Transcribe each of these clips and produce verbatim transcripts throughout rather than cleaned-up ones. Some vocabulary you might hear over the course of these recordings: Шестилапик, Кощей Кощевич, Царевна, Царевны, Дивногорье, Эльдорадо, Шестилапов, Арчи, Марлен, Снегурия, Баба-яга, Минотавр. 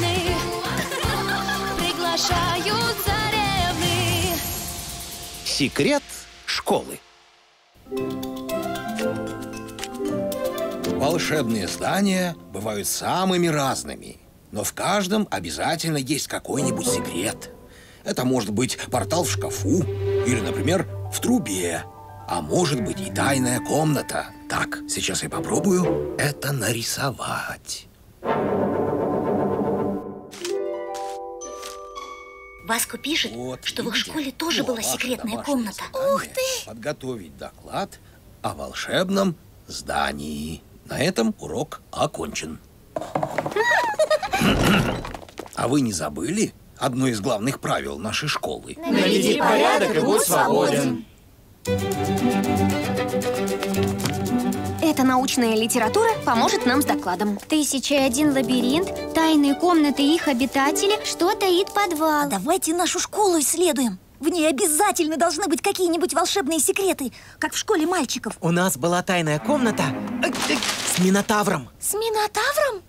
царевны, приглашаю царевны. Секрет школы. Волшебные здания бывают самыми разными, но в каждом обязательно есть какой-нибудь секрет. Это может быть портал в шкафу или, например, в трубе, а может быть и тайная комната. Так, сейчас я попробую это нарисовать. Васко пишет, вот, что видите? В их школе тоже О, была секретная комната. Ух ты! Подготовить доклад о волшебном здании. На этом урок окончен. А вы не забыли одно из главных правил нашей школы? Наведи порядок и будь свободен. Эта научная литература поможет нам с докладом. Тысяча и один лабиринт, тайные комнаты и их обитатели, что таит подвал. А давайте нашу школу исследуем. В ней обязательно должны быть какие-нибудь волшебные секреты, как в школе мальчиков. У нас была тайная комната с Минотавром. С Минотавром?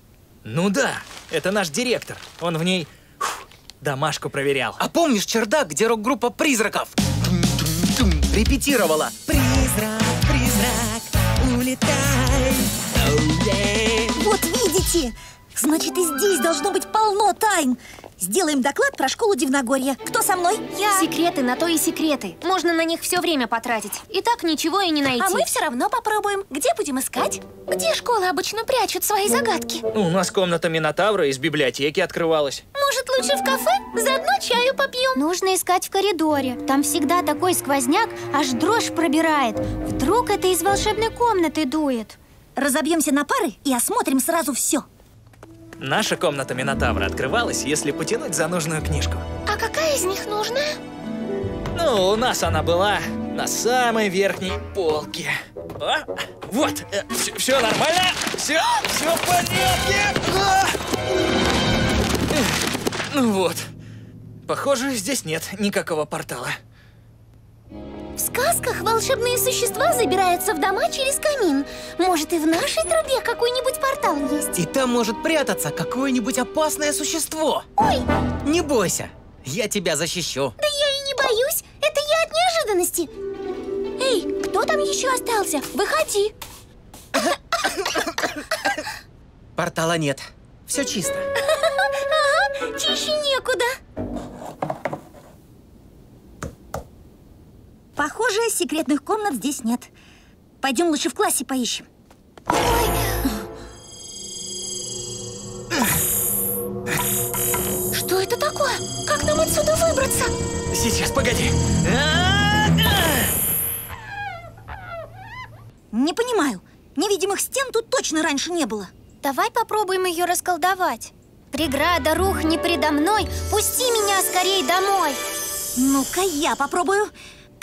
Ну да, это наш директор. Он в ней фу, домашку проверял. А помнишь чердак, где рок-группа призраков репетировала? Призрак, призрак. Улетай. Oh, yeah. Вот видите? Значит, и здесь должно быть полно тайн. Сделаем доклад про школу Дивногорья. Кто со мной? Я. Секреты на то и секреты. Можно на них все время потратить. И так ничего и не найти. А мы все равно попробуем. Где будем искать? Где школы обычно прячут свои загадки? У нас комната Минотавра из библиотеки открывалась. Может, лучше в кафе? Заодно чаю попьем. Нужно искать в коридоре. Там всегда такой сквозняк, аж дрожь пробирает. Вдруг это из волшебной комнаты дует. Разобьемся на пары и осмотрим сразу все. Наша комната Минотавра открывалась, если потянуть за нужную книжку. А какая из них нужная? Ну, у нас она была на самой верхней полке. А? Вот, э, все, все нормально, все, все в порядке. А! Эх, ну вот, похоже, здесь нет никакого портала. В сказках волшебные существа забираются в дома через камин. Может, и в нашей трубе какой-нибудь портал есть? И там может прятаться какое-нибудь опасное существо. Ой! Не бойся, я тебя защищу. Да я и не боюсь, это я от неожиданности. Эй, кто там еще остался? Выходи. Портала нет, все чисто. Ага, чище некуда. Похоже, секретных комнат здесь нет. Пойдем лучше в классе поищем. Ой. Что это такое? Как нам отсюда выбраться? Сейчас, погоди. Не понимаю. Невидимых стен тут точно раньше не было. Давай попробуем ее расколдовать. Преграда рухни предо мной, пусти меня скорей домой. Ну-ка, я попробую.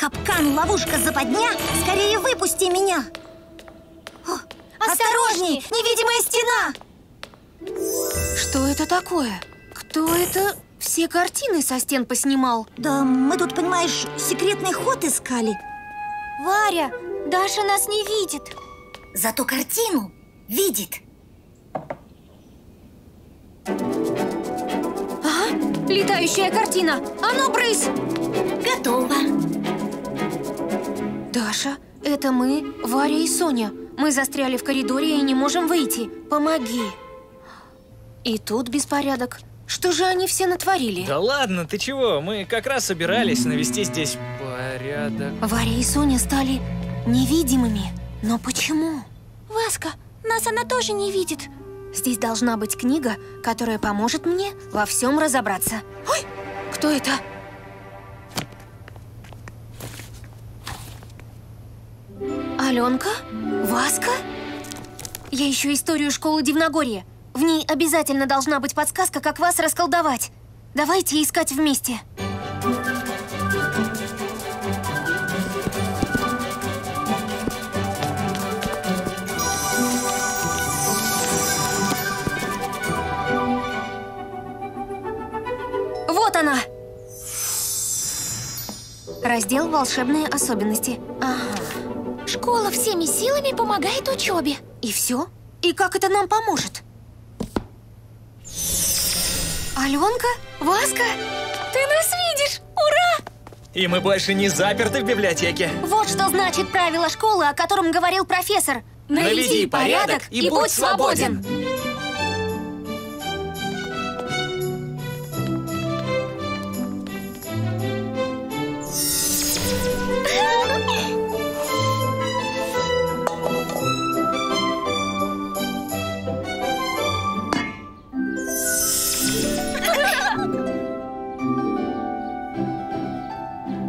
Капкан, ловушка, западня, скорее выпусти меня! О, осторожней! Невидимая стена! Что это такое? Кто это все картины со стен поснимал? Да мы тут, понимаешь, секретный ход искали. Варя, Даша нас не видит. Зато картину видит. А? Летающая картина! А ну, брысь! Готово! Даша, это мы, Варя и Соня. Мы застряли в коридоре и не можем выйти. Помоги. И тут беспорядок. Что же они все натворили? Да ладно, ты чего? Мы как раз собирались навести здесь порядок. Варя и Соня стали невидимыми. Но почему? Васка, нас она тоже не видит. Здесь должна быть книга, которая поможет мне во всем разобраться. Ой, кто это? Аленка? Васка? Я ищу историю школы Дивногорья. В ней обязательно должна быть подсказка, как вас расколдовать. Давайте искать вместе. Вот она! Раздел «Волшебные особенности». Ага. Школа всеми силами помогает учебе. И все? И как это нам поможет? Аленка? Васка? Ты нас видишь! Ура! И мы больше не заперты в библиотеке. Вот что значит правило школы, о котором говорил профессор. Наведи порядок и будь свободен.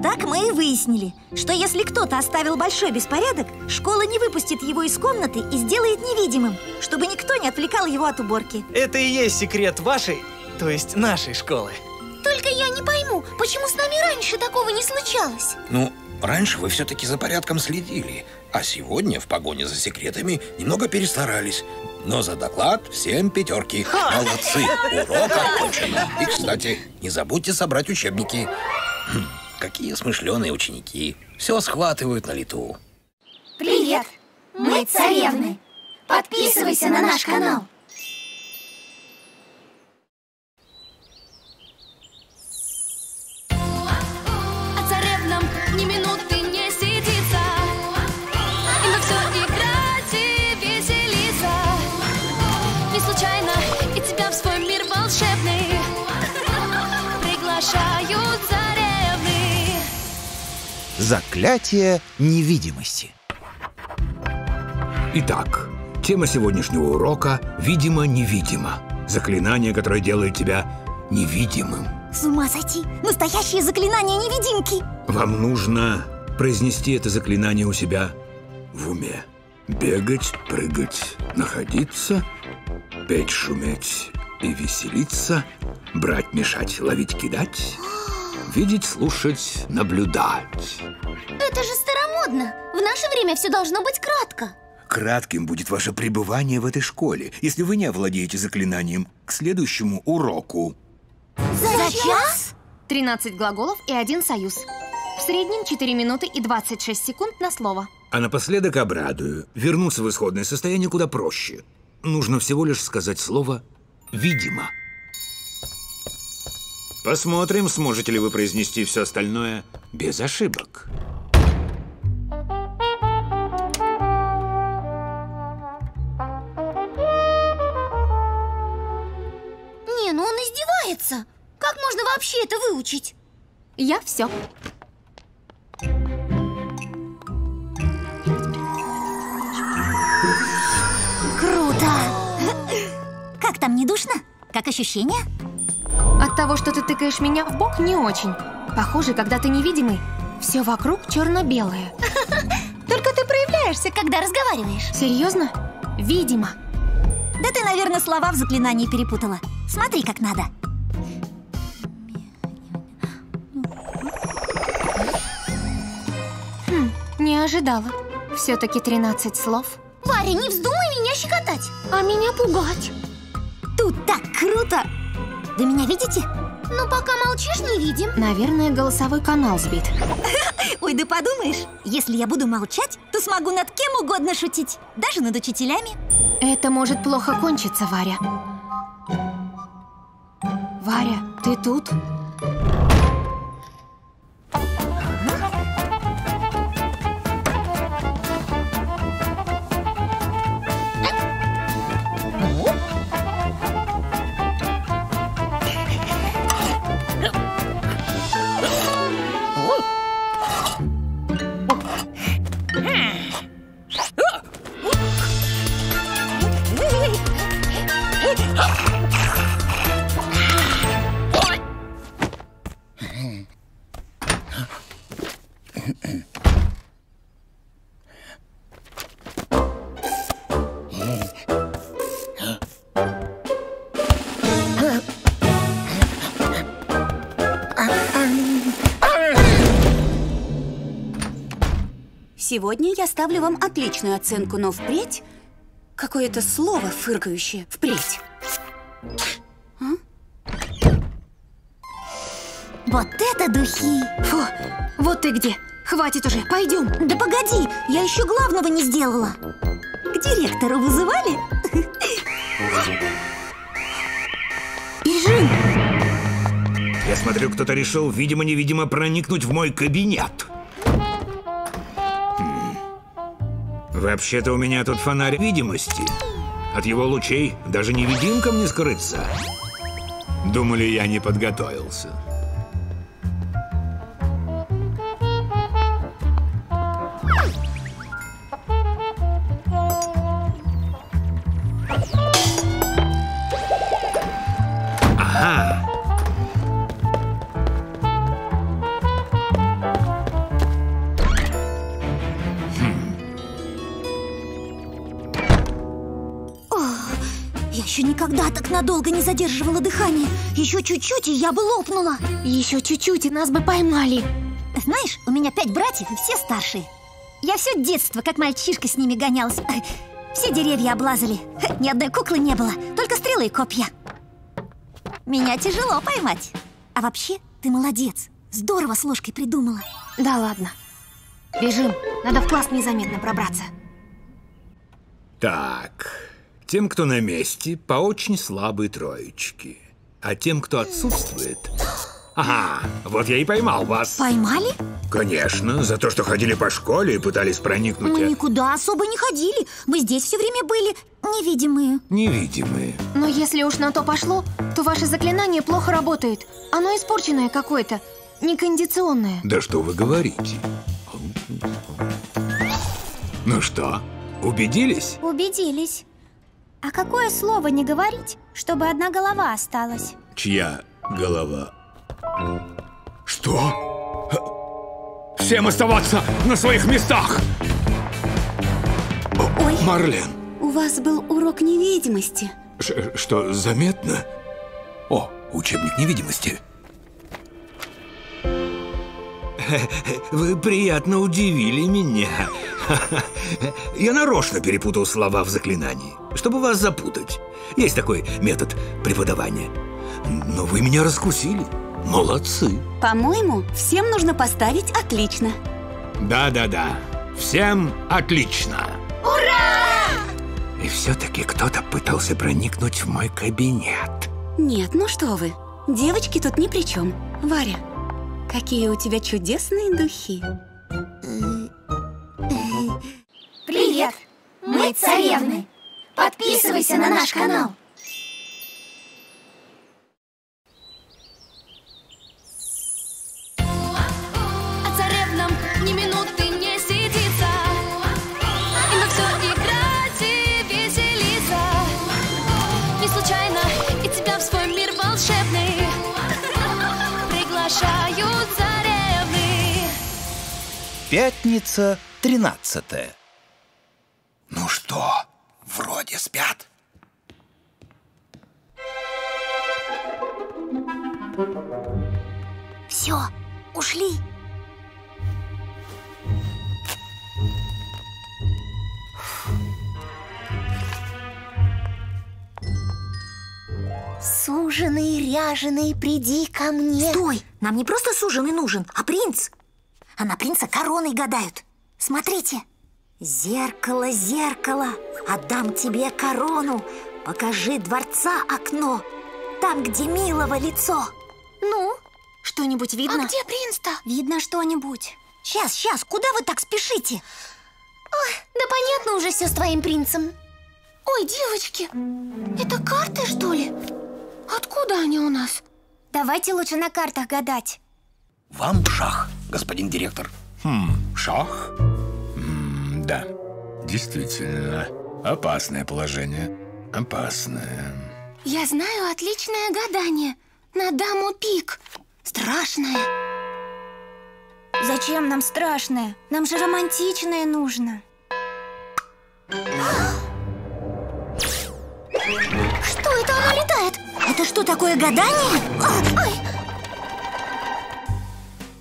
Так мы и выяснили, что если кто-то оставил большой беспорядок, школа не выпустит его из комнаты и сделает невидимым, чтобы никто не отвлекал его от уборки. Это и есть секрет вашей, то есть нашей школы. Только я не пойму, почему с нами раньше такого не случалось? Ну, раньше вы все-таки за порядком следили, а сегодня в погоне за секретами немного перестарались. Но за доклад всем пятерки. Молодцы, урок окончен. И, кстати, не забудьте собрать учебники. Какие смышленые ученики. Все схватывают на лету. Привет! Мы царевны. Подписывайся на наш канал. А царевнам ни минуты не сидится. И на все играть и веселиться. Не случайно и тебя в свой мир волшебный приглашают царевны. Заклятие невидимости. Итак, тема сегодняшнего урока «Видимо-невидимо». Заклинание, которое делает тебя невидимым. С ума сойти! Настоящее заклинание-невидимки! Вам нужно произнести это заклинание у себя в уме. Бегать, прыгать, находиться, петь, шуметь и веселиться, брать, мешать, ловить, кидать... Видеть, слушать, наблюдать. Это же старомодно. В наше время все должно быть кратко. Кратким будет ваше пребывание в этой школе, если вы не овладеете заклинанием к следующему уроку. За, За час? тринадцать глаголов и один союз. В среднем четыре минуты и двадцать шесть секунд на слово. А напоследок обрадую. Вернуться в исходное состояние куда проще. Нужно всего лишь сказать слово «видимо». Посмотрим, сможете ли вы произнести все остальное без ошибок. Не, ну он издевается. Как можно вообще это выучить? Я все. Круто! Как там, не душно? Как ощущения? От того, что ты тыкаешь меня в бок, не очень. Похоже, когда ты невидимый, все вокруг черно-белое. Только ты проявляешься, когда разговариваешь. Серьезно? Видимо. Да ты, наверное, слова в заклинании перепутала. Смотри, как надо. Хм, не ожидала. Все-таки тринадцать слов. Варя, не вздумай меня щекотать. А меня пугать. Тут так круто! Вы меня видите? Ну, пока молчишь, не видим. Наверное, голосовой канал сбит. Ой, да подумаешь, если я буду молчать, то смогу над кем угодно шутить. Даже над учителями. Это может плохо кончиться, Варя. Варя, ты тут? Сегодня я ставлю вам отличную оценку, но впредь... Какое-то слово фыркающее. Впредь. А? Вот это духи! Фу, вот ты где. Хватит уже, пойдем. Да погоди, я еще главного не сделала. К директору вызывали? Бежим! смотрю, кто-то решил, видимо-невидимо, проникнуть в мой кабинет. Вообще-то у меня тут фонарь видимости. От его лучей даже невидимкам не скрыться. Думали, я не подготовился. Ага. Еще никогда так надолго не задерживала дыхание. Еще чуть-чуть, и я бы лопнула. Еще чуть-чуть, и нас бы поймали. Знаешь, у меня пять братьев, и все старшие. Я все детство, как мальчишка, с ними гонялась. Все деревья облазали. Ни одной куклы не было, только стрелы и копья. Меня тяжело поймать. А вообще, ты молодец. Здорово с ложкой придумала. Да ладно. Бежим, надо в класс незаметно пробраться. Так... Тем, кто на месте, по очень слабой троечке. А тем, кто отсутствует... Ага, вот я и поймал вас. Поймали? Конечно, за то, что ходили по школе и пытались проникнуть... Мы никуда особо не ходили. Мы здесь все время были невидимые. Невидимые. Но если уж на то пошло, то ваше заклинание плохо работает. Оно испорченное какое-то, некондиционное. Да что вы говорите? Ну что, убедились? Убедились. А какое слово не говорить, чтобы одна голова осталась? Чья голова? Что? Всем оставаться на своих местах! Ой. Марлен! У вас был урок невидимости. Ш- что, заметно? О, учебник невидимости. Вы приятно удивили меня. Я нарочно перепутал слова в заклинании, чтобы вас запутать. Есть такой метод преподавания. Но вы меня раскусили. Молодцы. По-моему, всем нужно поставить отлично. Да-да-да. Всем отлично. Ура! И все-таки кто-то пытался проникнуть в мой кабинет. Нет, ну что вы. Девочки тут ни при чем. Варя, какие у тебя чудесные духи. Привет! Мы царевны! Подписывайся на наш канал! А царевнам ни минуты не сидится. И на все играть и веселиться. Не случайно и тебя в свой мир волшебный приглашают царевны. Пятница тринадцатая. Ну что, вроде спят. Все, ушли. Суженый, ряженый, приди ко мне. Стой, нам не просто суженый нужен, а принц. А на принца короной гадают. Смотрите. Зеркало, зеркало, отдам тебе корону. Покажи дворца окно, там, где милого лицо. Ну, что-нибудь видно? А где принц-то? Видно что-нибудь. Сейчас, сейчас, куда вы так спешите? Ой, да понятно уже все с твоим принцем. Ой, девочки, это карты, что ли? Откуда они у нас? Давайте лучше на картах гадать. Вам шах, господин директор. Хм, шах? Да, действительно, опасное положение, опасное. Я знаю отличное гадание на даму пик. Страшное. Зачем нам страшное? Нам же романтичное нужно. Что это оно летает? Это что такое, гадание? Ой!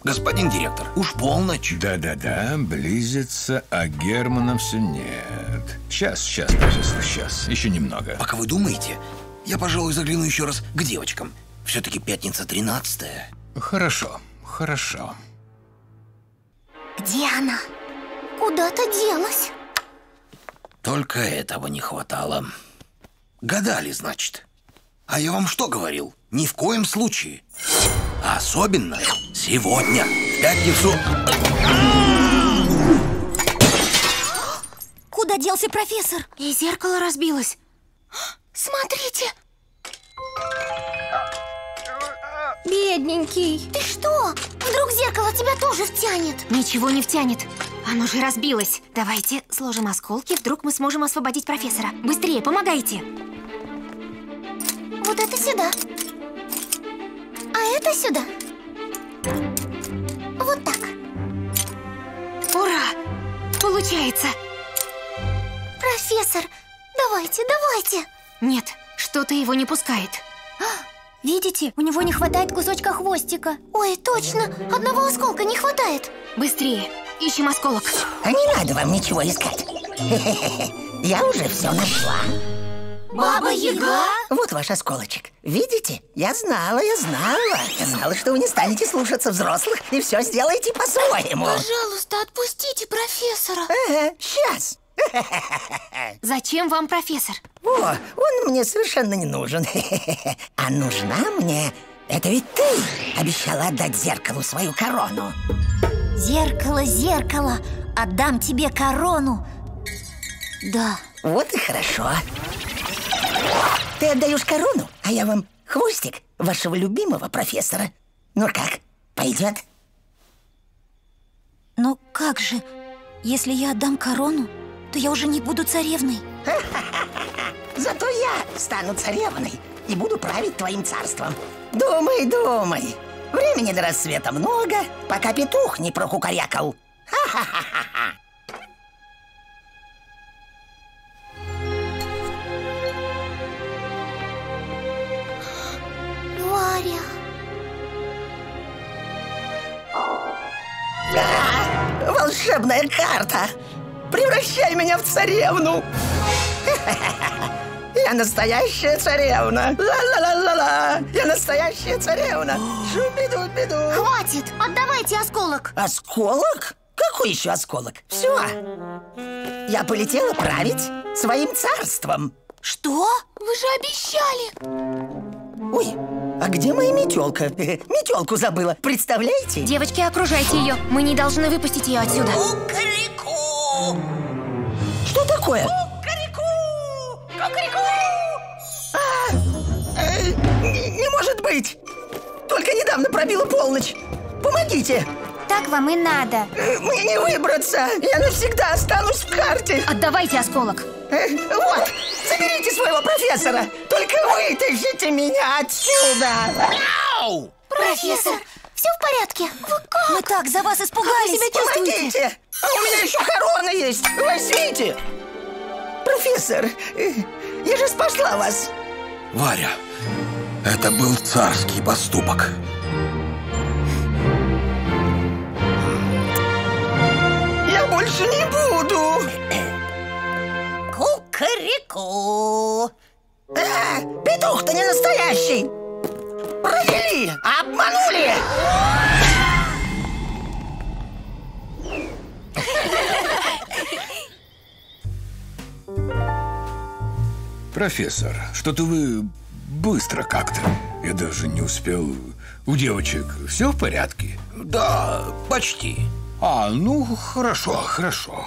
Господин директор, уж полночь. Да-да-да, близится, а Германа все нет. Сейчас, сейчас, пожалуйста, сейчас. Еще немного. Пока вы думаете, я, пожалуй, загляну еще раз к девочкам. Все-таки пятница тринадцатая. Хорошо, хорошо. Где она? Куда-то делась. Только этого не хватало. Гадали, значит. А я вам что говорил? Ни в коем случае. А особенно сегодня, в пятницу. Куда делся профессор? И зеркало разбилось. Смотрите! Бедненький. Ты что? Вдруг зеркало тебя тоже втянет? Ничего не втянет. Оно же разбилось. Давайте сложим осколки, вдруг мы сможем освободить профессора. Быстрее, помогайте. Вот это сюда. А это сюда. Вот так. Ура! Получается. Профессор, давайте, давайте. Нет, что-то его не пускает. Видите, у него не хватает кусочка хвостика. Ой, точно, одного осколка не хватает. Быстрее, ищем осколок. А не надо вам ничего искать. Я уже все нашла. Баба-яга? Вот ваш осколочек. Видите? Я знала, я знала. Я знала, что вы не станете слушаться взрослых и все сделаете по-своему. Пожалуйста, отпустите профессора. Ага, сейчас. Зачем вам профессор? О, он мне совершенно не нужен. А нужна мне... Это ведь ты обещала отдать зеркалу свою корону. Зеркало, зеркало, отдам тебе корону. Да. Вот и хорошо. Ты отдаешь корону, а я вам хвостик вашего любимого профессора. Ну как, пойдет? Но как же, если я отдам корону, то я уже не буду царевной. Зато я стану царевной и буду править твоим царством. Думай, думай. Времени до рассвета много, пока петух не прокукарякал. Ха-ха-ха-ха-ха. Варя. А, волшебная карта. Превращай меня в царевну! Я настоящая царевна! Ла-ла-ла-ла-ла! Я настоящая царевна! Шубиду-биду! Хватит! Отдавайте осколок! Осколок? Какой еще осколок? Все! Я полетела править своим царством! Что? Вы же обещали! Ой, а где моя метелка? Метелку забыла, представляете? Девочки, окружайте ее! Мы не должны выпустить ее отсюда! Что такое? Кукареку! Кукареку! А, э, не, не может быть! Только недавно пробила полночь. Помогите! Так вам и надо. Мне не выбраться. Я навсегда останусь в карте. Отдавайте осколок. Э, вот, заберите своего профессора. Только вытащите меня отсюда. Мяу! Профессор, все в порядке? Вы как? Мы так за вас испугались. Как вы себя чувствуете? А у меня еще корона есть! Возьмите! Профессор, я же спасла вас! Варя, это был царский поступок. Я больше не буду! Кукареку! А, петух-то не настоящий! Провели! Обманули! Профессор, что-то вы быстро как-то. Я даже не успел. У девочек все в порядке? Да, почти. А, ну хорошо, хорошо.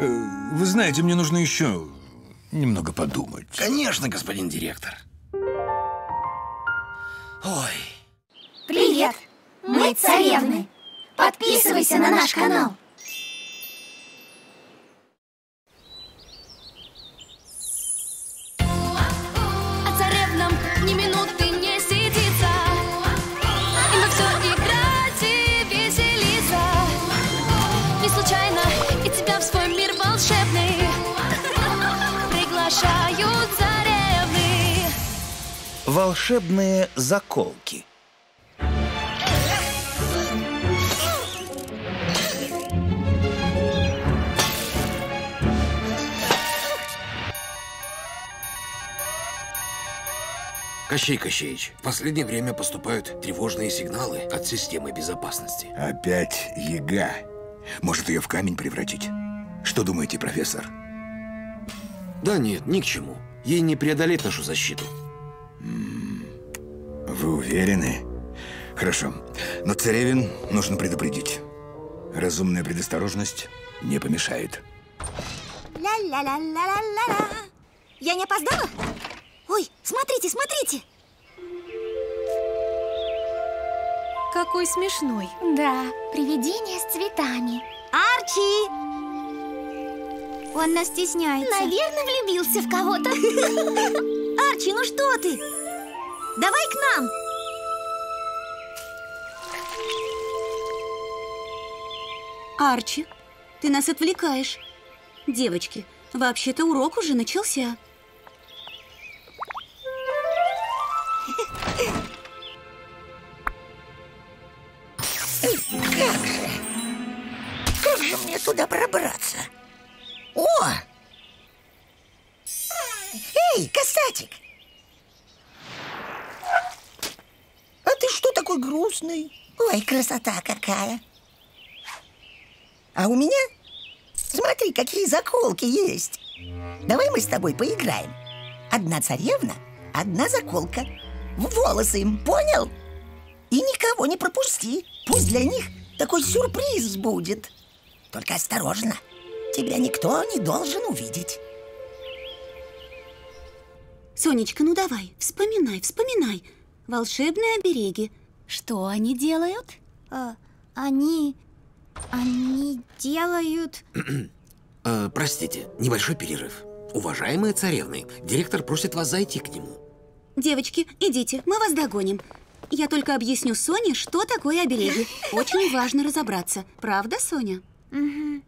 Вы знаете, мне нужно еще немного подумать. Конечно, господин директор. Ой. Привет! Мы царевны! Подписывайся на наш канал! Волшебные заколки. Кощей Кощевич, в последнее время поступают тревожные сигналы от системы безопасности. Опять яга. Может, ее в камень превратить? Что думаете, профессор? Да нет, ни к чему. Ей не преодолеть нашу защиту. Вы уверены? Хорошо. Но царевин нужно предупредить. Разумная предосторожность не помешает. Ла-ла-ла-ла-ла-ла-ла. Я не опоздала? Ой, смотрите, смотрите! Какой смешной. Да, привидение с цветами. Арчи! Он нас стесняется. Наверное, влюбился в кого-то. Арчи, ну что ты? Давай к нам! Арчи, ты нас отвлекаешь. Девочки, вообще-то урок уже начался. Как же? Как же мне туда пробраться? О! Эй, касатик! А ты что такой грустный? Ой, красота какая! А у меня? Смотри, какие заколки есть. Давай мы с тобой поиграем. Одна царевна, одна заколка. В волосы им, понял? И никого не пропусти. Пусть для них такой сюрприз будет. Только осторожно. Тебя никто не должен увидеть. Сонечка, ну давай, вспоминай, вспоминай. Волшебные обереги. Что они делают? А, они... Они делают... э, простите, небольшой перерыв. Уважаемые царевны, директор просит вас зайти к нему. Девочки, идите, мы вас догоним. Я только объясню Соне, что такое обереги. Очень важно разобраться. Правда, Соня? Угу.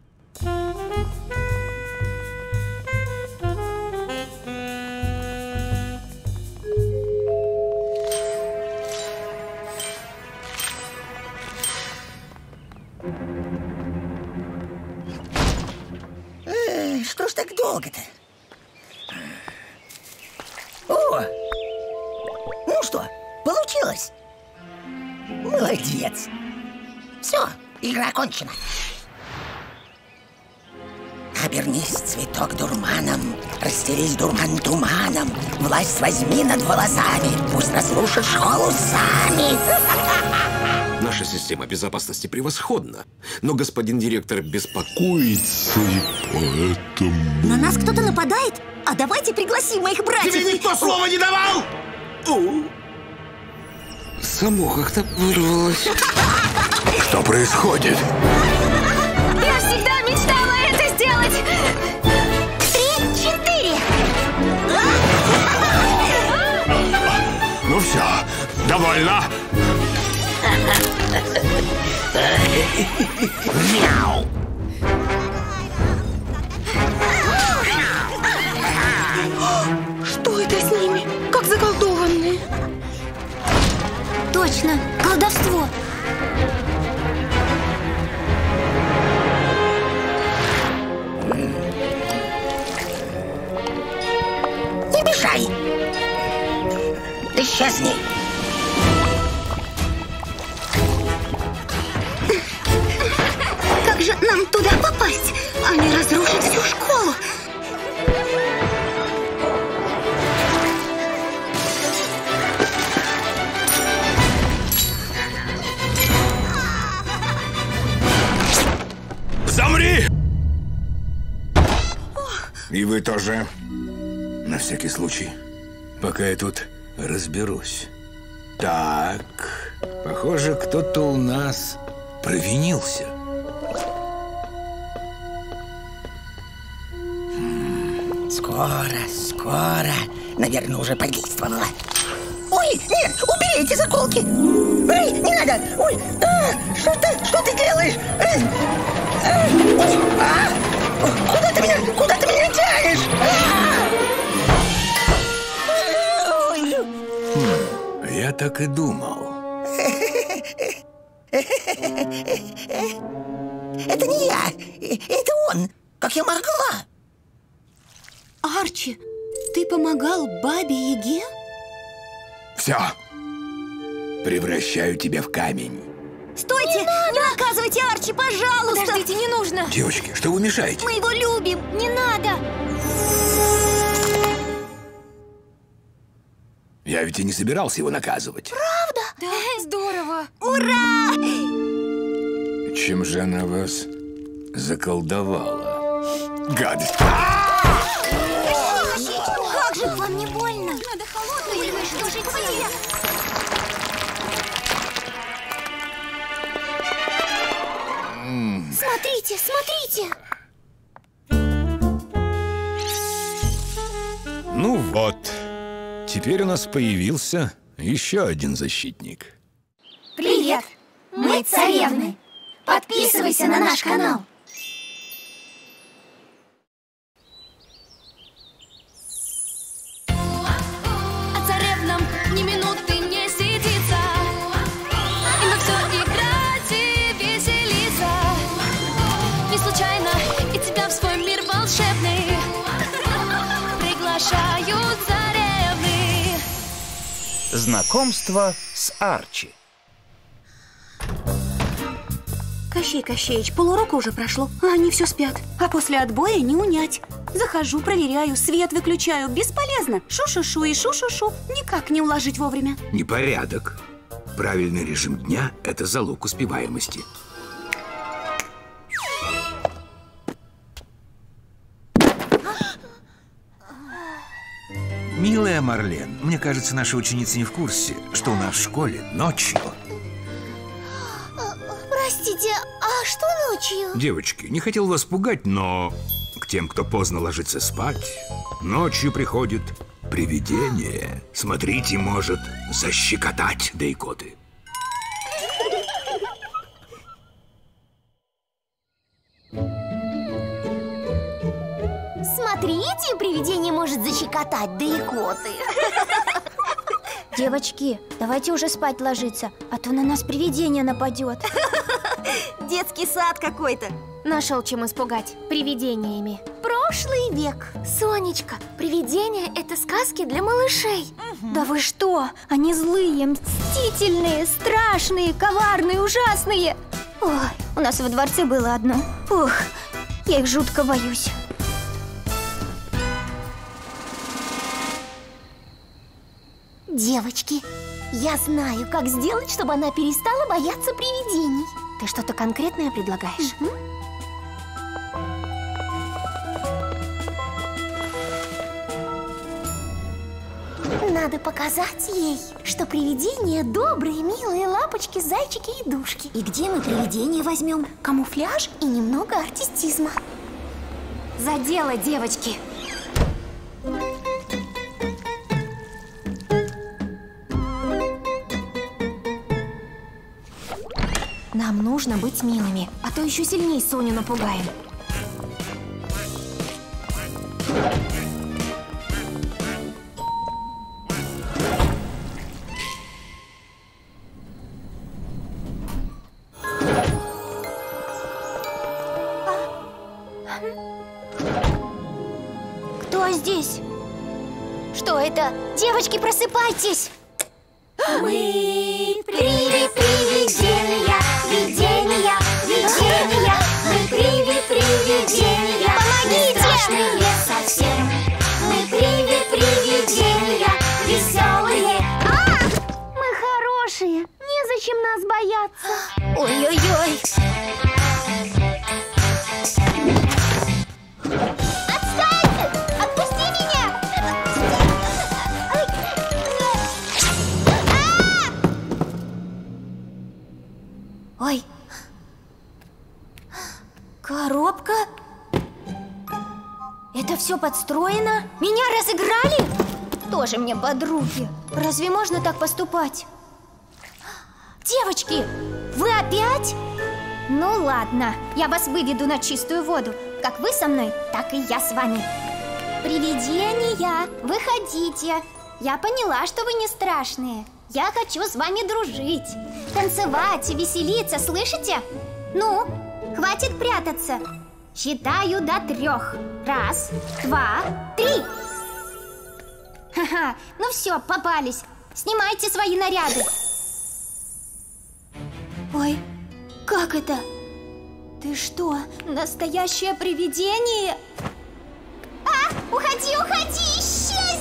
Что ж так долго-то? О! Ну что, получилось? Молодец! Все, игра окончена. Обернись, цветок, дурманом, растерись, дурман, туманом. Власть возьми над волосами, пусть разрушишь школу сами. Наша система безопасности превосходна, но господин директор беспокоится, и поэтому... На нас кто-то нападает? А давайте пригласим моих братьев. Тебе никто слова не давал! О. Само как-то вырвалось. Что происходит? Я всегда мечтала это сделать! Три, четыре! Ну все, довольно! Мяу! Что это с ними? Как заколдованные? Точно, колдовство! Не мешай! Исчезни! Как же нам туда попасть? Они разрушат всю школу! Замри! И вы тоже. На всякий случай. Пока я тут разберусь. Так. Похоже, кто-то у нас провинился. Скоро, скоро. Наверное, уже подействовало. Ой, нет, убери эти заколки. Эй, не надо. Ой, а, что ты, что ты делаешь? Эй, эй, ой, а? Куда ты меня, куда ты меня тянешь? А! Ой. Хм, я так и думал. Это не я, это он. Как я могла? Арчи, ты помогал бабе-яге? Все. Превращаю тебя в камень. Стойте! Не наказывайте Арчи, пожалуйста! Подождите, не нужно! Девочки, что вы мешаете? Мы его любим, не надо! Я ведь и не собирался его наказывать. Правда? Да. Здорово. Ура! Чем же она вас заколдовала? Гадость! Как же вам не больно? Надо холодную львочку жить поделать. Смотрите, смотрите! Ну вот, теперь у нас появился еще один защитник. Привет! Мы царевны! Подписывайся на наш канал! Знакомство с Арчи. Кощей Кощевич, полурока уже прошло, а они все спят. А после отбоя не унять. Захожу, проверяю, свет выключаю. Бесполезно. Шу-шу-шу и шу-шу-шу. Никак не уложить вовремя. Непорядок. Правильный режим дня – это залог успеваемости. Милая Марлен, мне кажется, наша ученица не в курсе, что у нас в школе ночью. Простите, а что ночью? Девочки, не хотел вас пугать, но к тем, кто поздно ложится спать, ночью приходит привидение. Смотрите, может защекотать, да и коты. Смотрите, привидение может защекотать, да и коты. Девочки, давайте уже спать ложиться, а то на нас привидение нападет. Детский сад какой-то. Нашел чем испугать привидениями. Прошлый век. Сонечка, привидения – это сказки для малышей. Угу. Да вы что? Они злые, мстительные, страшные, коварные, ужасные. Ой, у нас во дворце было одно. Ох, я их жутко боюсь. Девочки, я знаю, как сделать, чтобы она перестала бояться привидений. Ты что-то конкретное предлагаешь? Mm-hmm. Надо показать ей, что привидения добрые, милые лапочки, зайчики и душки. И где мы привидения возьмем? Камуфляж и немного артистизма. За дело, девочки! Нам нужно быть милыми, а то еще сильнее Соню напугаем. Кто здесь? Что это? Девочки, просыпайтесь! Мы привет, привидения, видения, видения. Мы привет, привидения, мы страшные совсем. Мы привет, привидения, веселые. А! Мы хорошие, незачем нас бояться. Ой-ой-ой. Отстань! Отпусти меня! Ой, коробка? Это все подстроено? Меня разыграли? Тоже мне подруги. Разве можно так поступать? Девочки, вы опять? Ну ладно, я вас выведу на чистую воду. Как вы со мной, так и я с вами. Привидения, выходите. Я поняла, что вы не страшные. Я хочу с вами дружить, танцевать, веселиться, слышите? Ну, хватит прятаться. Считаю до трех. Раз, два, три. Ха-ха, ну все, попались. Снимайте свои наряды. Ой, как это? Ты что, настоящее привидение? А, уходи, уходи, исчезни!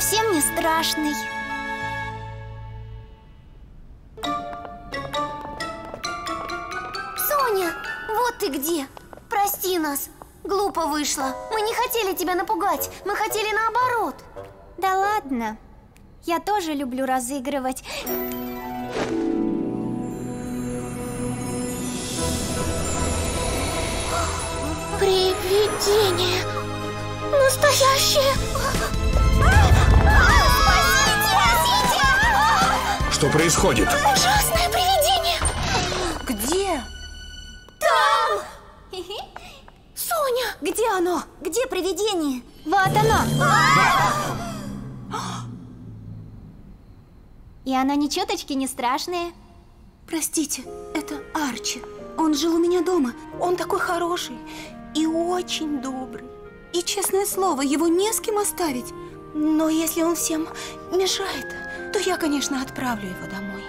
совсем не страшный. Соня, вот ты где! Прости нас, глупо вышло. Мы не хотели тебя напугать, мы хотели наоборот. Да ладно, я тоже люблю разыгрывать. Привидение! Настоящее! Спасите! Спасите! Что происходит? Ужасное привидение! Где? Там! Соня! Где оно? Где привидение? Вот оно! И оно ни чуточки не страшное. Простите, это Арчи. Он жил у меня дома. Он такой хороший. И очень добрый. И, честное слово, его не с кем оставить. Но если он всем мешает, то я, конечно, отправлю его домой.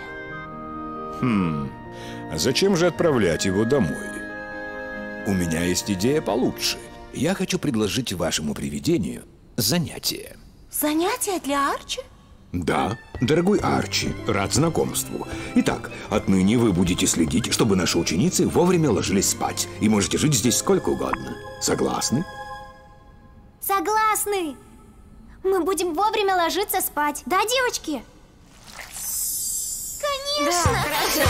Хм, а зачем же отправлять его домой? У меня есть идея получше. Я хочу предложить вашему привидению занятие. Занятие для Арчи? Да, дорогой Арчи, рад знакомству. Итак, отныне вы будете следить, чтобы наши ученицы вовремя ложились спать. И можете жить здесь сколько угодно. Согласны? Согласны! Мы будем вовремя ложиться спать. Да, девочки? Конечно! Да, хорошо.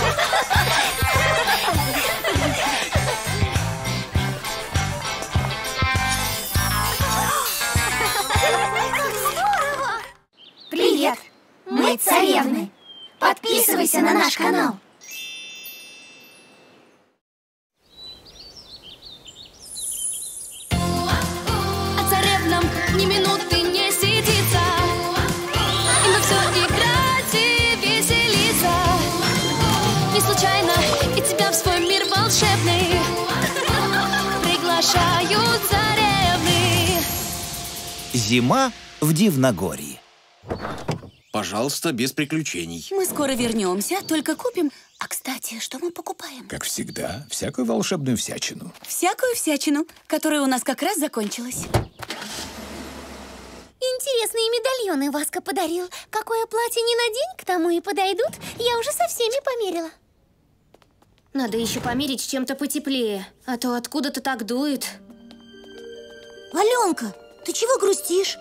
Привет! Мы царевны! Подписывайся на наш канал! А царевнам ни минуты не сидится, им во все играть и веселиться. Не случайно и тебя в свой мир волшебный приглашают царевны. Зима в Дивногорье. Пожалуйста, без приключений. Мы скоро вернемся, только купим. А, кстати, что мы покупаем? Как всегда, всякую волшебную всячину. Всякую всячину, которая у нас как раз закончилась. Интересные медальоны Васка подарил. Какое платье не надень, к тому и подойдут. Я уже со всеми померила. Надо еще померить с чем-то потеплее, а то откуда-то так дует. Аленка, ты чего грустишь?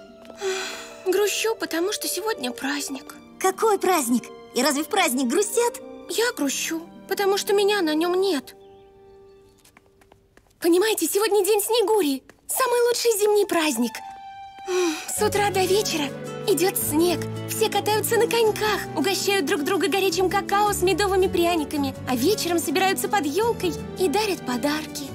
Грущу, потому что сегодня праздник. Какой праздник? И разве в праздник грустят? Я грущу, потому что меня на нем нет. Понимаете, сегодня день Снегурии. Самый лучший зимний праздник. С утра до вечера идет снег. Все катаются на коньках, угощают друг друга горячим какао с медовыми пряниками, а вечером собираются под елкой и дарят подарки.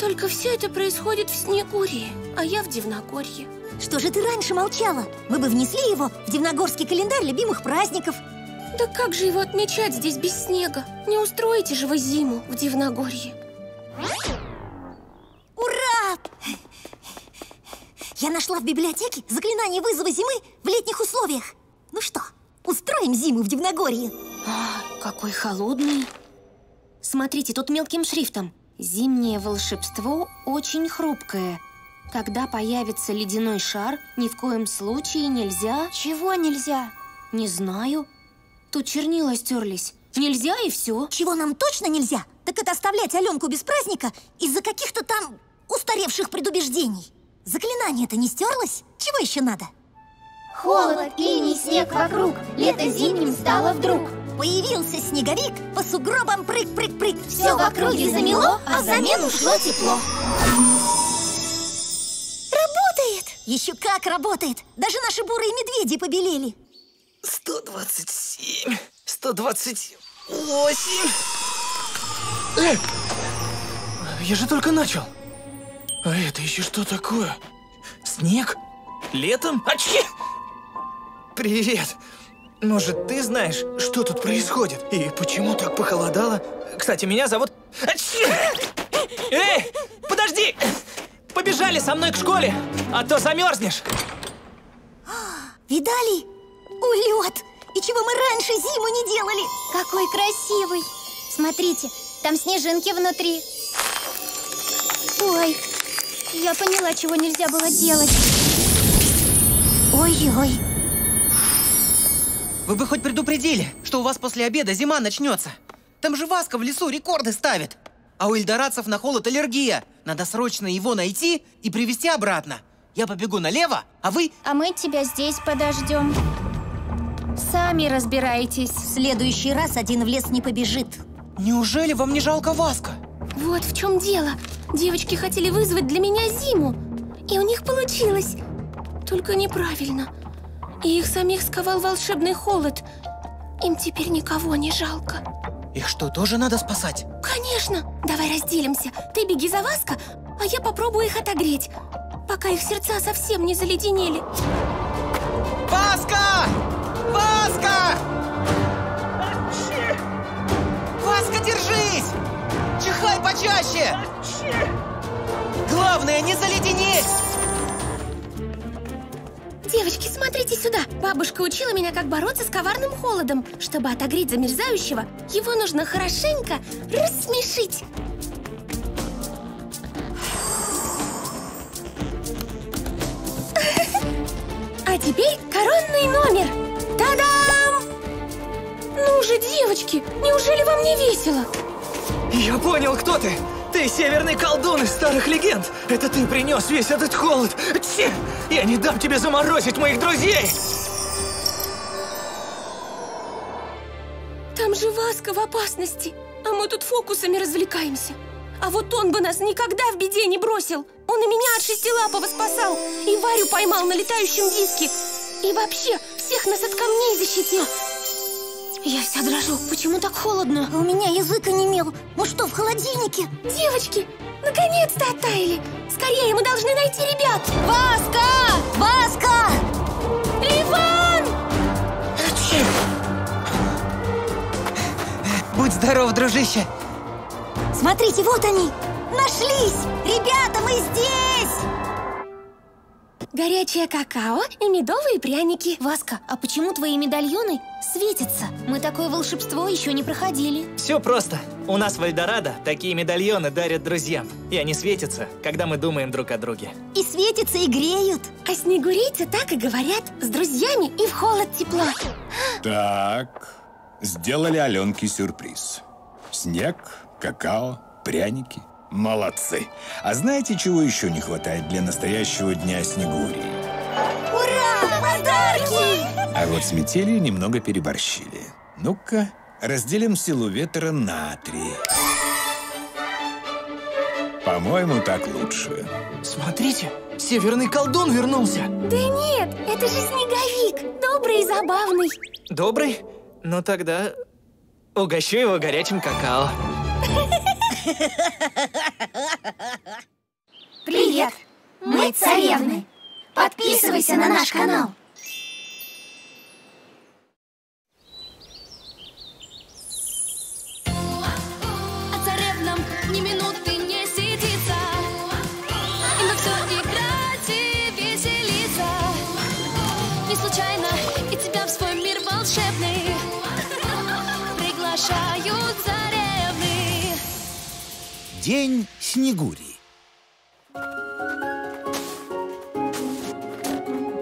Только все это происходит в Снегурии, а я в Дивногорье. Что же ты раньше молчала? Мы бы внесли его в дивногорский календарь любимых праздников. Да как же его отмечать здесь без снега? Не устроите же вы зиму в Дивногорье. Ура! Я нашла в библиотеке заклинание вызова зимы в летних условиях. Ну что, устроим зиму в Дивногорье? А, какой холодный. Смотрите, тут мелким шрифтом. Зимнее волшебство очень хрупкое. Когда появится ледяной шар, ни в коем случае нельзя... Чего нельзя? Не знаю. Тут чернила стерлись. Нельзя и все. Чего нам точно нельзя, так это оставлять Аленку без праздника из-за каких-то там устаревших предубеждений. Заклинание-то не стерлось? Чего еще надо? Холод, иней, снег вокруг, лето зимним стало вдруг. Появился снеговик, по сугробам прыг-прыг-прыг. Все в округе замело, а взамен ушло тепло. Еще как работает! Даже наши бурые медведи побелели. сто двадцать семь, сто двадцать восемь. Э! Я же только начал. А это еще что такое? Снег? Летом? Очки! Привет! Может, ты знаешь, что тут происходит? И почему так похолодало? Кстати, меня зовут... Очки! Эй! Подожди! Побежали со мной к школе, а то замерзнешь. Видали? Улет! И чего мы раньше зиму не делали? Какой красивый! Смотрите, там снежинки внутри. Ой, я поняла, чего нельзя было делать. Ой-ой. Вы бы хоть предупредили, что у вас после обеда зима начнется. Там же Васка в лесу рекорды ставит. А у эльдорадцев на холод аллергия. Надо срочно его найти и привезти обратно. Я побегу налево, а вы… А мы тебя здесь подождем. Сами разбирайтесь. В следующий раз один в лес не побежит. Неужели вам не жалко Васка? Вот в чем дело. Девочки хотели вызвать для меня зиму. И у них получилось. Только неправильно. И их самих сковал волшебный холод. Им теперь никого не жалко. Их что, тоже надо спасать? Конечно. Давай разделимся. Ты беги за Васка, а я попробую их отогреть. Пока их сердца совсем не заледенели. Васка! Васка! Арчи! Васка, держись! Чихай почаще! Арчи! Главное, не заледенеть! Девочки, смотрите сюда. Бабушка учила меня, как бороться с коварным холодом. Чтобы отогреть замерзающего, его нужно хорошенько рассмешить. А теперь коронный номер. Та-дам! Ну же, девочки, неужели вам не весело? Я понял, кто ты. Ты северный колдун из старых легенд. Это ты принес весь этот холод. Тьфу! Я не дам тебе заморозить моих друзей. Там же Васка в опасности. А мы тут фокусами развлекаемся. А вот он бы нас никогда в беде не бросил. Он и меня от Шестилапова спасал. И Варю поймал на летающем диске. И вообще всех нас от камней защитил. Я вся дрожу. Почему так холодно? У меня язык онемел. Мы что, в холодильнике? Девочки, наконец-то оттаяли. Скорее, мы должны найти ребят. Васка! Васка! Иван! Будь здоров, дружище. Смотрите, вот они. Нашлись! Ребята, мы здесь! Горячее какао и медовые пряники. Васка, а почему твои медальоны светятся? Мы такое волшебство еще не проходили. Все просто. У нас в Эльдорадо такие медальоны дарят друзьям. И они светятся, когда мы думаем друг о друге. И светятся, и греют. А снегурийцы так и говорят. С друзьями и в холод тепло. Так, сделали Аленке сюрприз. Снег, какао, пряники. Молодцы! А знаете, чего еще не хватает для настоящего дня Снегурии? Ура! Подарки! А вот с метелью немного переборщили. Ну-ка, разделим силу ветра на три. По-моему, так лучше. Смотрите, северный колдун вернулся! Да нет, это же снеговик! Добрый и забавный! Добрый? Ну тогда угощу его горячим какао. Привет! Мы царевны! Подписывайся на наш канал! День Снегурии.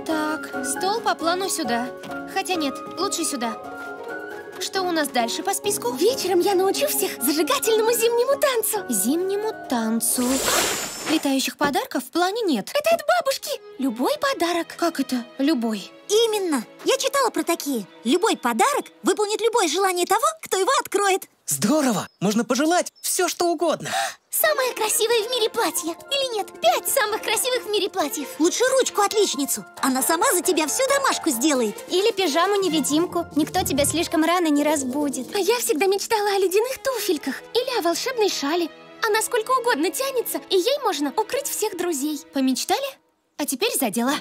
Так, стол по плану сюда. Хотя нет, лучше сюда. Что у нас дальше по списку? Вечером я научу всех зажигательному зимнему танцу. Зимнему танцу. Летающих подарков в плане нет. Это от бабушки. Любой подарок. Как это? Любой. Именно. Я читала про такие. Любой подарок выполнит любое желание того, кто его откроет. Здорово! Можно пожелать все, что угодно. Самое красивое в мире платье. Или нет? Пять самых красивых в мире платьев. Лучше ручку-отличницу. Она сама за тебя всю домашку сделает. Или пижаму-невидимку. Никто тебя слишком рано не разбудит. А я всегда мечтала о ледяных туфельках. Или о волшебной шали. Она сколько угодно тянется, и ей можно укрыть всех друзей. Помечтали? А теперь за дело.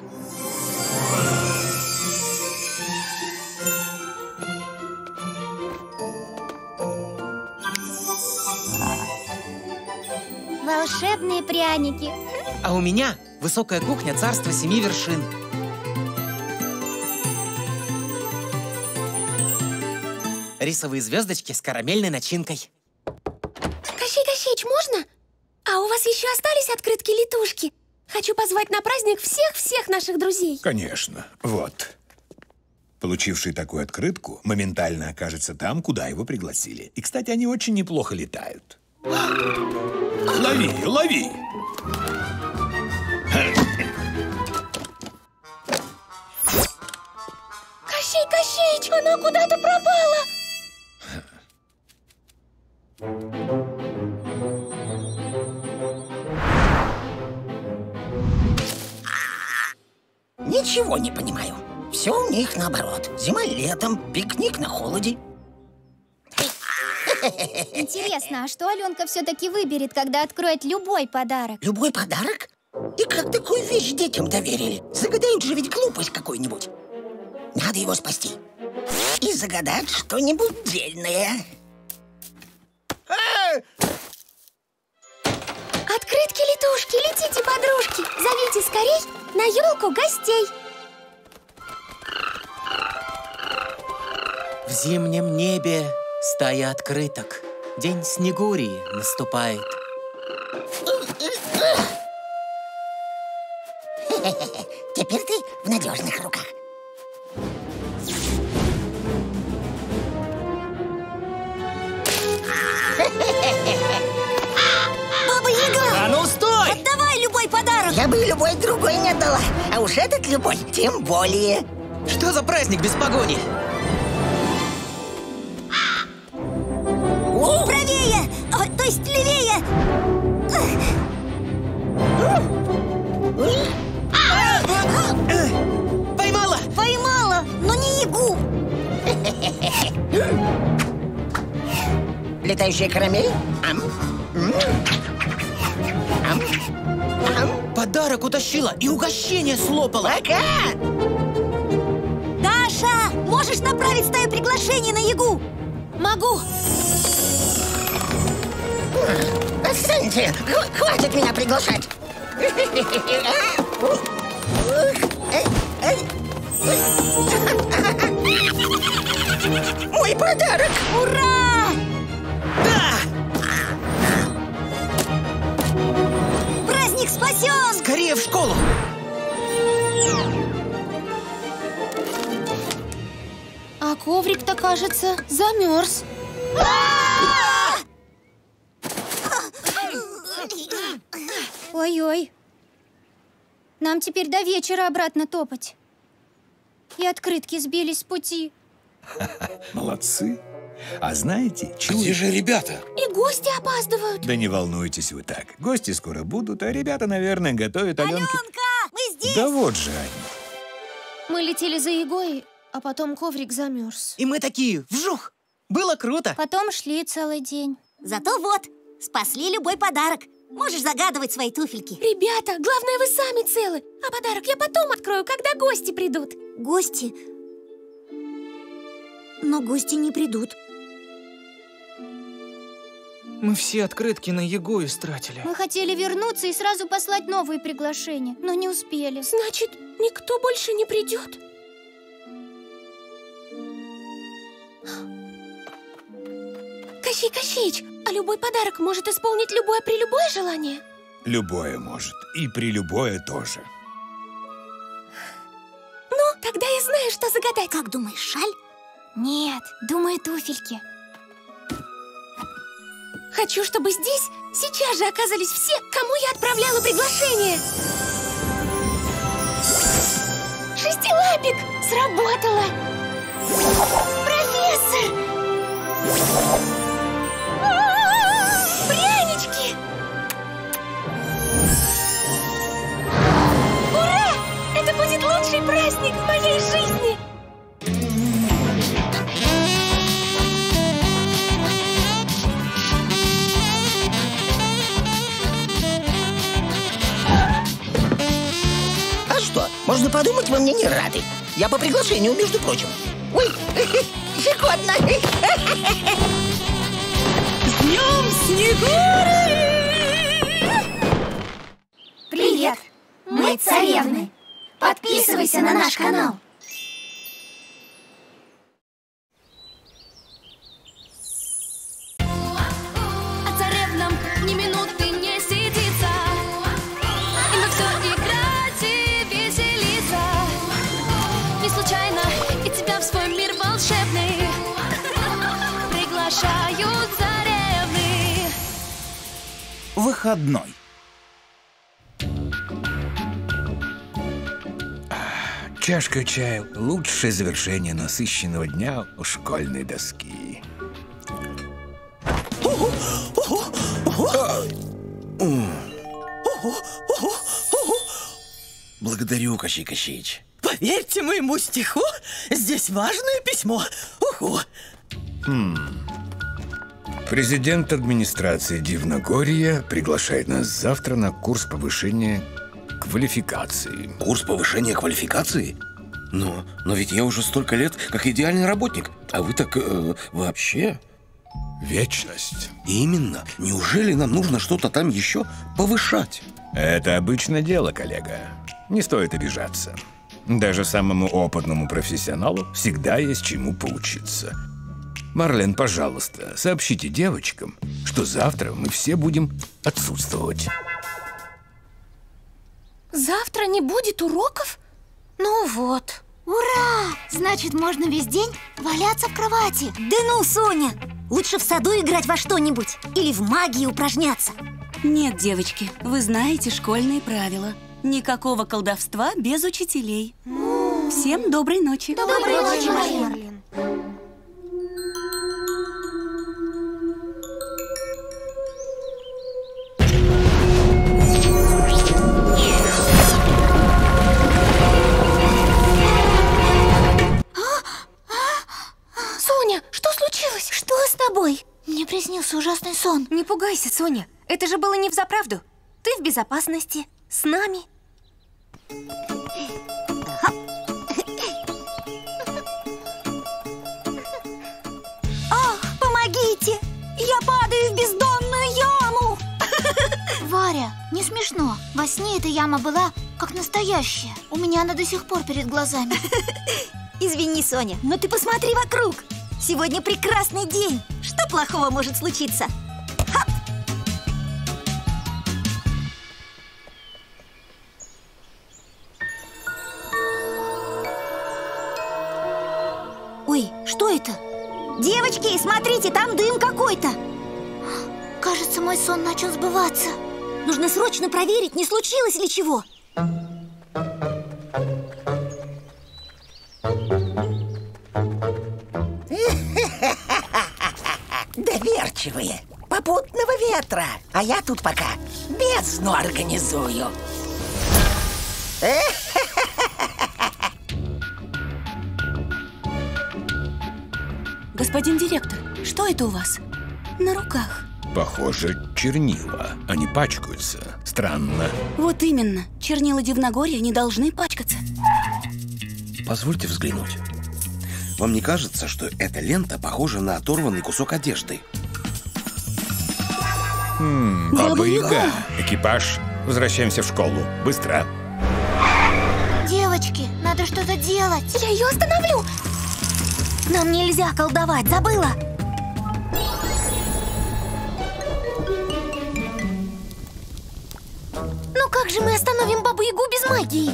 Волшебные пряники. А у меня высокая кухня царства семи вершин. Рисовые звездочки с карамельной начинкой. Кощей Кощевич, можно? А у вас еще остались открытки-летушки? Хочу позвать на праздник всех-всех наших друзей. Конечно. Вот. Получивший такую открытку моментально окажется там, куда его пригласили. И, кстати, они очень неплохо летают. Лови, лови! Кощей Кощевич, она куда-то пропала! Ничего не понимаю. Все у них наоборот. Зима летом, пикник на холоде. Интересно, а что Аленка все-таки выберет, когда откроет любой подарок? Любой подарок? И как такую вещь детям доверили? Загадают же ведь глупость какую-нибудь. Надо его спасти. И загадать что-нибудь дельное. Открытки-летушки, летите, подружки! Зовите скорей на елку гостей! В зимнем небе стая открыток. День Снегурии наступает. Теперь ты в надежных руках. Баба-яга! А ну стой! Отдавай любой подарок! Я бы любой другой не отдала, а уж этот любой тем более. Что за праздник без погони? О! Правее! О, то есть левее! Поймала! Поймала, но не ягу! Летающая карамель? Ам. Ам. Ам. Подарок утащила и угощение слопала. Пока! Даша, можешь направить стаю приглашений на ягу? Могу. Отстаньте, хватит меня приглашать. Мой подарок! Ура! Праздник спасен! Скорее в школу! А коврик-то, кажется, замерз. Ой-ой. Нам теперь до вечера обратно топать. И открытки сбились с пути. Молодцы. А знаете, чуешь... Где же ребята? И гости опаздывают. Да не волнуйтесь вы так. Гости скоро будут, а ребята, наверное, готовят Аленке... Аленка, мы здесь! Да вот же они. Мы летели за ягой, а потом коврик замерз. И мы такие, вжух! Было круто. Потом шли целый день. Зато вот, спасли любой подарок. Можешь загадывать свои туфельки. Ребята, главное, вы сами целы. А подарок я потом открою, когда гости придут. Гости? Но гости не придут. Мы все открытки на ягу истратили. Мы хотели вернуться и сразу послать новые приглашения, но не успели. Значит, никто больше не придет? Кощей Кощеич, а любой подарок может исполнить любое при любое желание? Любое может, и при любое тоже. Ну, тогда я знаю, что загадать. Как думаешь, шаль? Нет, думаю, туфельки. Хочу, чтобы здесь сейчас же оказались все, кому я отправляла приглашение. Шестилапик! Сработало! Профессор! Прянички! Ура! Это будет лучший праздник в моей жизни! Можно подумать, вы мне не рады. Я по приглашению, между прочим. Ой, щекотно. С днем Снегурии! Привет, мы царевны. Подписывайся на наш канал. А царевнам ни минуты не сидится. И мы все выходной. Чашка чая – лучшее завершение насыщенного дня у школьной доски. Благодарю, Кощей Кощевич. Поверьте моему стиху, здесь важное письмо. Уху. Президент администрации Дивногорья приглашает нас завтра на курс повышения квалификации. Курс повышения квалификации? Но, но ведь я уже столько лет как идеальный работник, а вы так э, вообще... Вечность. Именно. Неужели нам нужно что-то там еще повышать? Это обычное дело, коллега. Не стоит обижаться. Даже самому опытному профессионалу всегда есть чему поучиться. Марлен, пожалуйста, сообщите девочкам, что завтра мы все будем отсутствовать. Завтра не будет уроков? Ну вот. Ура! Значит, можно весь день валяться в кровати. Да ну, Соня! Лучше в саду играть во что-нибудь или в магии упражняться. Нет, девочки, вы знаете школьные правила. Никакого колдовства без учителей. Mm. Всем доброй ночи. Доброй, доброй ночи, Марлен. Соня, что случилось? Что с тобой? Мне приснился ужасный сон. Не пугайся, Соня. Это же было не взаправду. Ты в безопасности. С нами. Ах, помогите! Я падаю в бездонную яму! Варя, не смешно. Во сне эта яма была как настоящая. У меня она до сих пор перед глазами. Извини, Соня, но ты посмотри вокруг. Сегодня прекрасный день. Что плохого может случиться? Ой, что это? Девочки, смотрите, там дым какой-то. Кажется, мой сон начал сбываться. Нужно срочно проверить, не случилось ли чего. Доверчивые, попутного ветра. А я тут пока бездну организую. Господин директор, что это у вас на руках? Похоже, чернила. Они пачкаются. Странно. Вот именно. Чернила Дивногорья не должны пачкаться. Позвольте взглянуть. Вам не кажется, что эта лента похожа на оторванный кусок одежды? М-м, Баба-яга. Экипаж, возвращаемся в школу. Быстро. Девочки, надо что-то делать. Я ее остановлю. Нам нельзя колдовать, забыла? Ну как же мы остановим Бабу-Ягу без магии?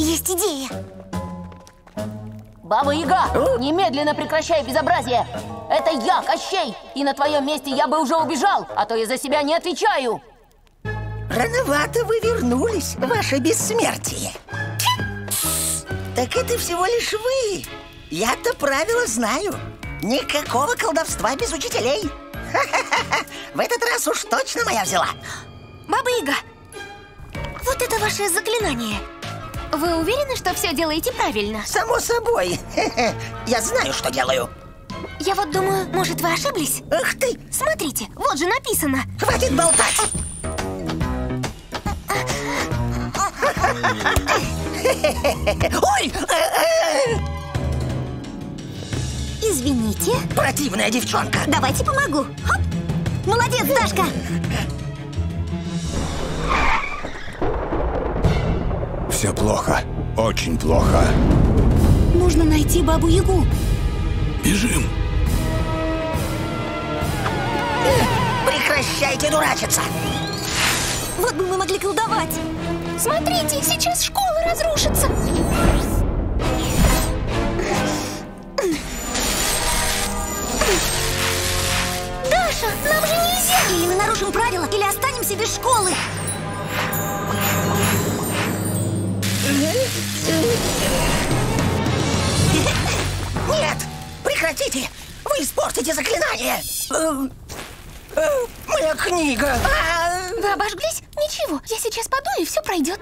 Есть идея. Баба-Яга, немедленно прекращай безобразие. Это я, Кощей, и на твоем месте я бы уже убежал, а то я за себя не отвечаю. Рановато вы вернулись, ваше бессмертие. Так это всего лишь вы. Я-то правила знаю. Никакого колдовства без учителей. Ха-ха-ха. В этот раз уж точно моя взяла. Баба-Яга, вот это ваше заклинание. Вы уверены, что все делаете правильно? Само собой. Я знаю, что делаю. Я вот думаю, может, вы ошиблись? Ах ты! Смотрите, вот же написано. Хватит болтать. Ой! Извините. Противная девчонка. Давайте помогу. Хоп. Молодец, Дашка. Все плохо. Очень плохо. Нужно найти Бабу-Ягу. Бежим. Прекращайте дурачиться. Вот бы мы могли колдовать. Смотрите, сейчас школа разрушится. Маша, нам же нельзя! Или мы нарушим правила, или останемся без школы! Нет! Прекратите! Вы испортите заклинание! Моя книга! Вы обожглись? Ничего, я сейчас подую, и все пройдет.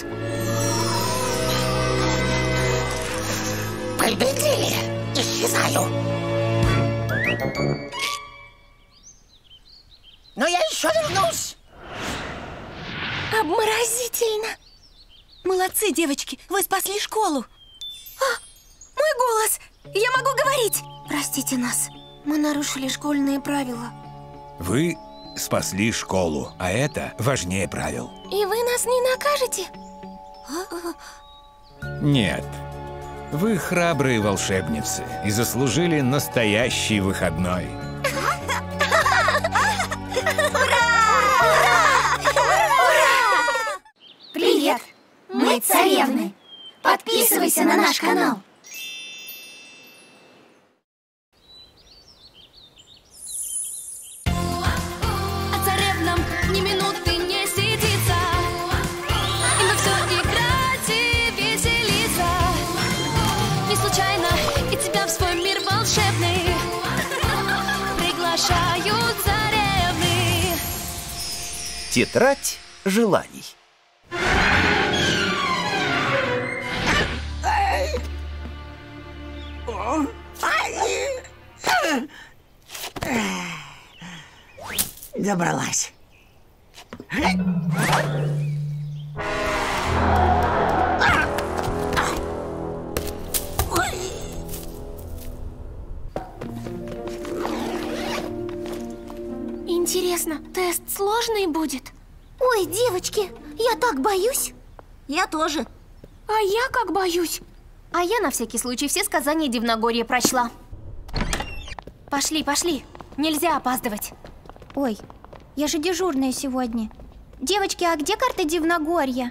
Победили! Исчезаю! Но я еще вернусь! Обморозительно! Молодцы, девочки, вы спасли школу! А, мой голос! Я могу говорить! Простите нас, мы нарушили школьные правила. Вы спасли школу, а это важнее правил. И вы нас не накажете? Нет. Вы храбрые волшебницы и заслужили настоящий выходной. Привет! Мы царевны. Подписывайся на наш канал. Тетрадь желаний. Добралась. Интересно, тест сложный будет? Ой, девочки, я так боюсь. Я тоже. А я как боюсь. А я на всякий случай все сказания Дивногорья прочла. Пошли, пошли. Нельзя опаздывать. Ой, я же дежурная сегодня. Девочки, а где карта Дивногорья?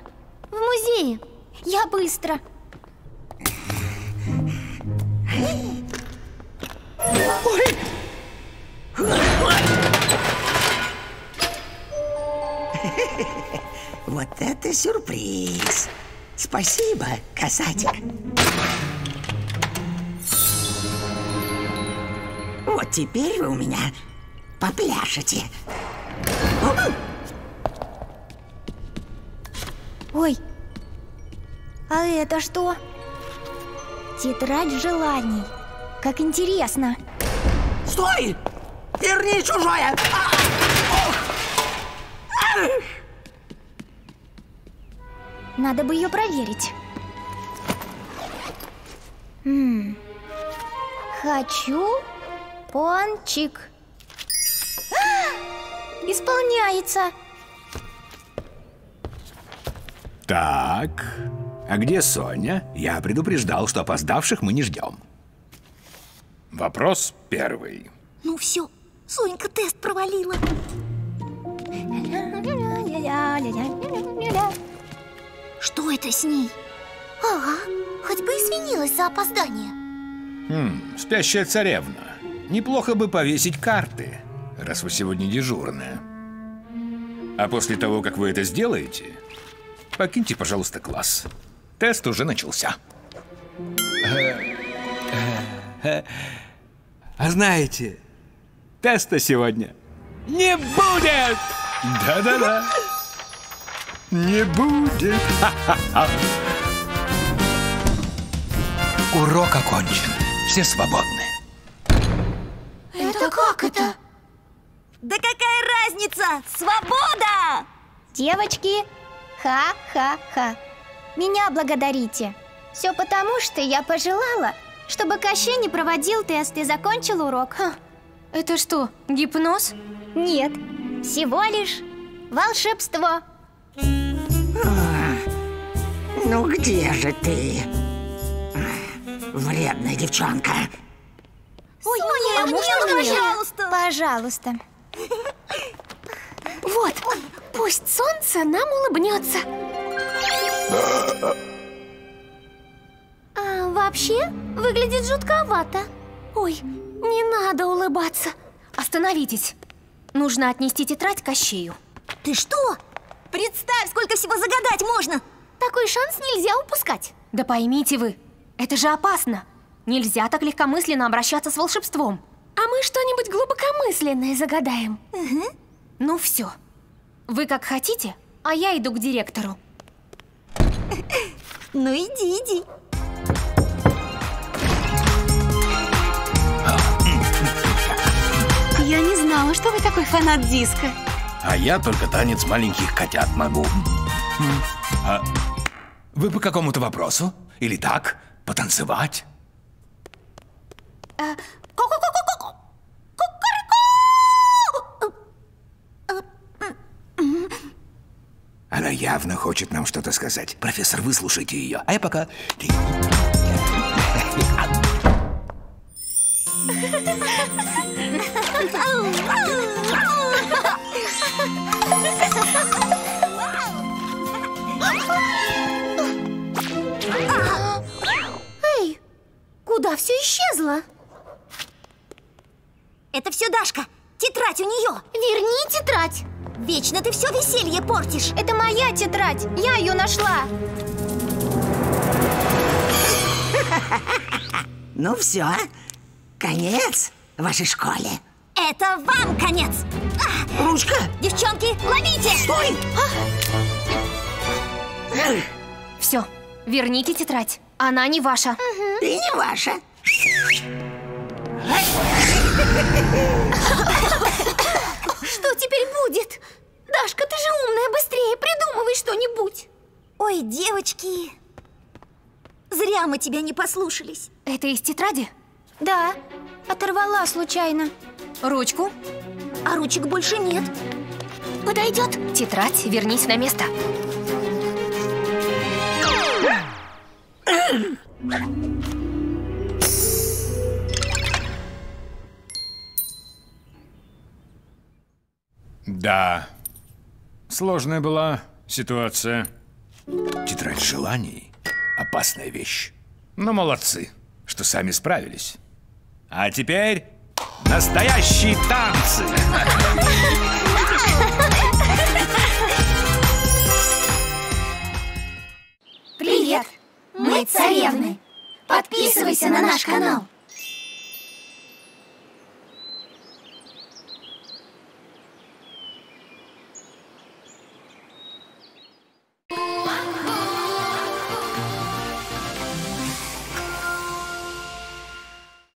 В музее. Я быстро. Вот это сюрприз! Спасибо, касатик! Вот теперь вы у меня попляшете! Ой! А это что? Тетрадь желаний! Как интересно! Стой! Верни чужое! Надо бы ее проверить. М-м. Хочу пончик. А! Исполняется. Так, а где Соня? Я предупреждал, что опоздавших мы не ждем. Вопрос первый. Ну все, Сонька тест провалила. Что это с ней? Ага, хоть бы извинилась за опоздание. Хм, спящая царевна, неплохо бы повесить карты, раз вы сегодня дежурная. А после того, как вы это сделаете, покиньте, пожалуйста, класс. Тест уже начался. А знаете, теста сегодня не будет! Да-да-да! Не будет! Ха-ха-ха. Урок окончен. Все свободны. Это как это? Да какая разница? Свобода! Девочки, ха-ха-ха. Меня благодарите. Все потому, что я пожелала, чтобы Кощей не проводил тест и закончил урок. Ха. Это что, гипноз? Нет, всего лишь волшебство. Ну где же ты, вредная девчонка? Ой, Соня, ну, можно мне? Пожалуйста. Пожалуйста. Вот, пусть солнце нам улыбнется. А вообще, выглядит жутковато. Ой, не надо улыбаться. Остановитесь. Нужно отнести тетрадь Кощею. Ты что? Представь, сколько всего загадать можно! Такой шанс нельзя упускать. Да поймите вы, это же опасно. Нельзя так легкомысленно обращаться с волшебством. А мы что-нибудь глубокомысленное загадаем. Угу. Ну все. Вы как хотите, а я иду к директору. Ну иди, иди. Я не знала, что вы такой фанат диска. А я только танец маленьких котят могу. А вы по какому-то вопросу? Или так? Потанцевать? Она явно хочет нам что-то сказать. Профессор, выслушайте ее. А я пока... Эй, куда все исчезло? Это все Дашка. Тетрадь у нее. Верни тетрадь. Вечно ты все веселье портишь. Это моя тетрадь. Я ее нашла. Ну все, конец вашей школе. Это вам конец. Ручка! Девчонки, ловите! Стой! Все, верните тетрадь. Она не ваша. Угу. И не ваша. Что теперь будет? Дашка, ты же умная, быстрее придумывай что-нибудь. Ой, девочки, зря мы тебя не послушались. Это из тетради? Да, оторвала случайно. Ручку? А ручек больше нет. Подойдет? Тетрадь, вернись на место. Да, сложная была ситуация. Тетрадь желаний – опасная вещь. Но молодцы, что сами справились. А теперь настоящие танцы! Привет! Мы царевны! Подписывайся на наш канал!